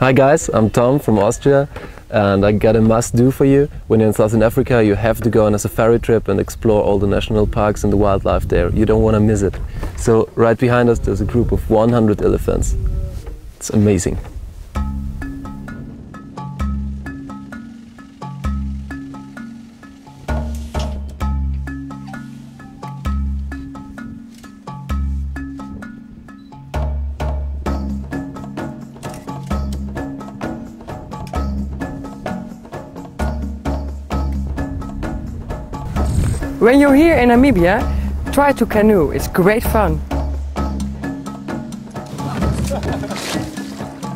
Hi guys, I'm Tom from Austria and I got a must-do for you. When you're in Southern Africa, you have to go on a safari trip and explore all the national parks and the wildlife there. You don't want to miss it. So right behind us there's a group of 100 elephants. It's amazing. When you're here in Namibia, try to canoe. It's great fun.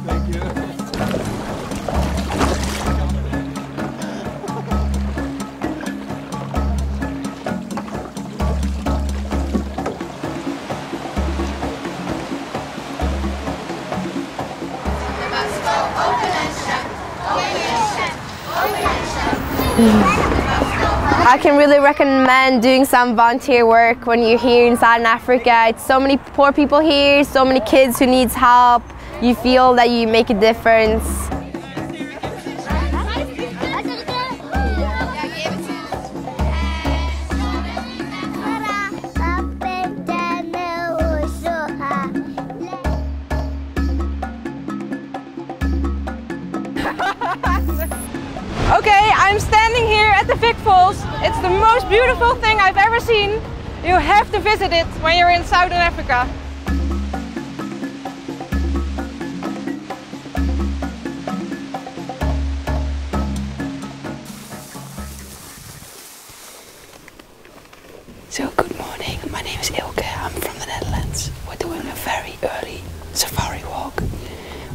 Thank you. I can really recommend doing some volunteer work when you're here in Southern Africa. It's so many poor people here, so many kids who need help. You feel that you make a difference. Okay, I'm standing here at the Vic Falls. It's the most beautiful thing I've ever seen. You have to visit it when you're in Southern Africa. So good morning, my name is Ilke, I'm from the Netherlands. We're doing a very early safari walk.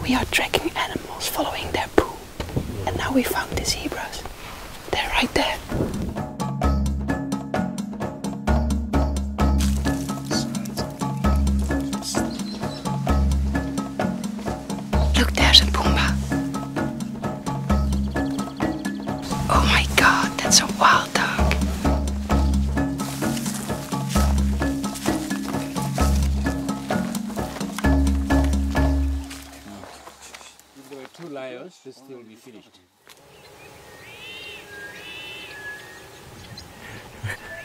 We are tracking animals, following their poo. And now we found the zebras. They're right there. Look, there's a Puma. Oh my God, that's a wild dog. If there were two lions, this thing will be finished.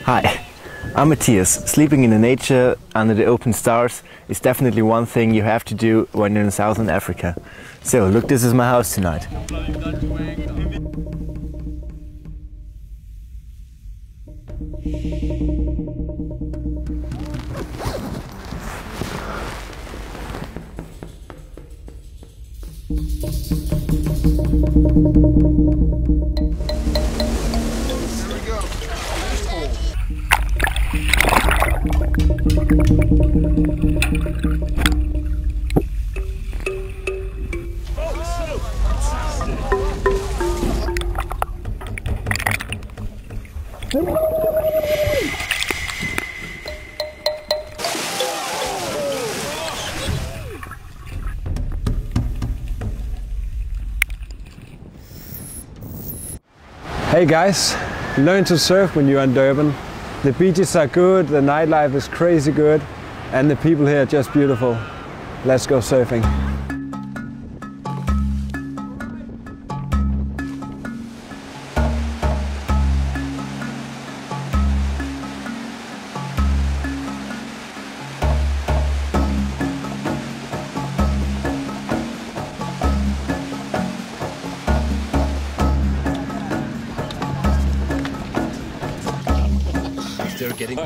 Hi, I'm Matthias. Sleeping in the nature under the open stars is definitely one thing you have to do when you're in Southern Africa. So look, this is my house tonight. Hey guys, learn to surf when you're in Durban. The beaches are good, the nightlife is crazy good, and the people here are just beautiful. Let's go surfing.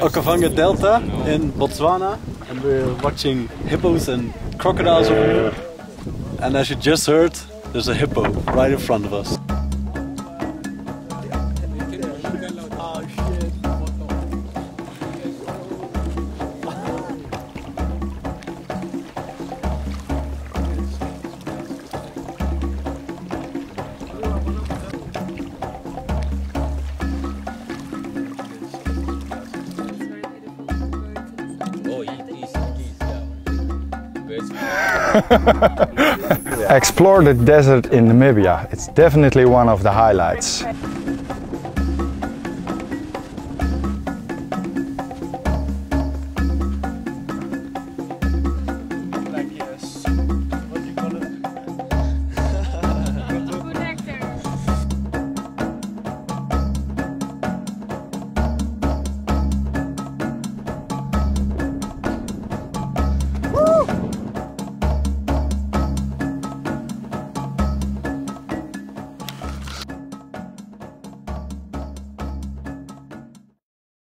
Okavango Delta in Botswana, and we're watching hippos and crocodiles over here. And as you just heard, there's a hippo right in front of us. Explore the desert in Namibia. It's definitely one of the highlights.